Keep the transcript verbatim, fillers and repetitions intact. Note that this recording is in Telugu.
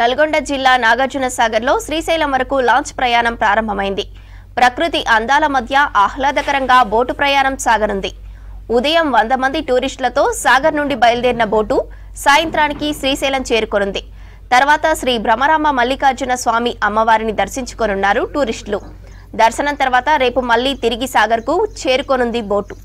నల్గొండ జిల్లా నాగార్జున సాగర్లో శ్రీశైలం వరకు లాంచ్ ప్రయాణం ప్రారంభమైంది. ప్రకృతి అందాల మధ్య ఆహ్లాదకరంగా బోటు ప్రయాణం సాగనుంది. ఉదయం వంద మంది టూరిస్టులతో సాగర్ నుండి బయలుదేరిన బోటు సాయంత్రానికి శ్రీశైలం చేరుకొనుంది. తర్వాత శ్రీ బ్రహ్మరామ మల్లికార్జున స్వామి అమ్మవారిని దర్శించుకొనున్నారు టూరిస్టులు. దర్శనం తర్వాత రేపు మళ్ళీ తిరిగి సాగర్కు చేరుకొనుంది బోటు.